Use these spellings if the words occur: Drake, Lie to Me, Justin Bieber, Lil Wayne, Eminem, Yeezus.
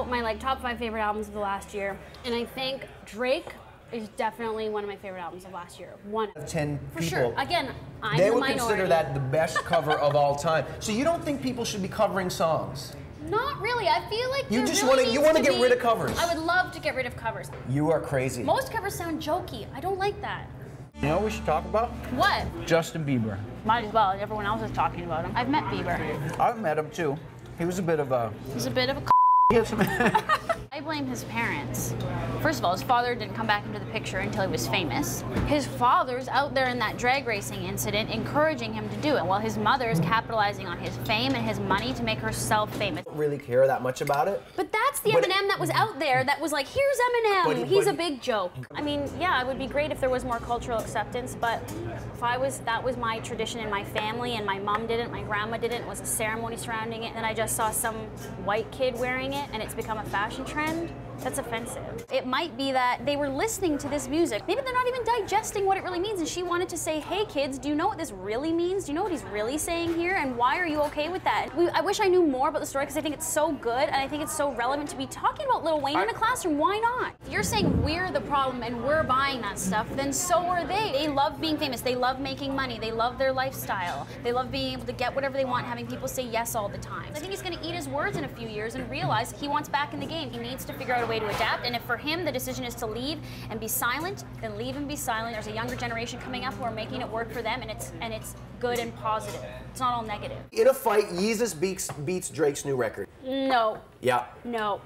out my like top 5 favorite albums of the last year, and I think Drake is definitely one of my favorite albums of last year. One of 10 for people. Sure. Again, I'm the minority. They would consider that the best cover of all time. So you don't think people should be covering songs? Not really. I feel like you just really want to get rid of covers. I would love to get rid of covers. You are crazy. Most covers sound jokey. I don't like that. You know what we should talk about? What? Justin Bieber. Might as well. Everyone else is talking about him. I've met Bieber. I've met him too. He was a bit of a... He's a bit of a... I blame his parents. First of all, his father didn't come back into the picture until he was famous. His father's out there in that drag racing incident encouraging him to do it, while his mother is capitalizing on his fame and his money to make herself famous. I don't really care that much about it. But that's the Eminem that was out there that was like, here's Eminem, he's a big joke. I mean, yeah, it would be great if there was more cultural acceptance, but if I was, that was my tradition in my family, and my mom didn't, my grandma didn't, it was a ceremony surrounding it, and I just saw some white kid wearing it, and it's become a fashion trend. That's offensive. It might be that they were listening to this music. Maybe they're not even digesting what it really means, and she wanted to say, hey kids, do you know what this really means? Do you know what he's really saying here? And why are you okay with that? I wish I knew more about the story because I think it's so good and I think it's so relevant to be talking about Lil Wayne in a classroom. Why not? If you're saying we're the problem and we're buying that stuff, then so are they. They love being famous. They love making money. They love their lifestyle. They love being able to get whatever they want, having people say yes all the time. I think he's going to eat his words in a few years and realize he wants back in the game. He needs to figure out a way to adapt, and if for him the decision is to leave and be silent, then leave and be silent. There's a younger generation coming up who are making it work for them, and it's good and positive. It's not all negative. In a fight, Yeezus beats Drake's new record. No. Yeah. No.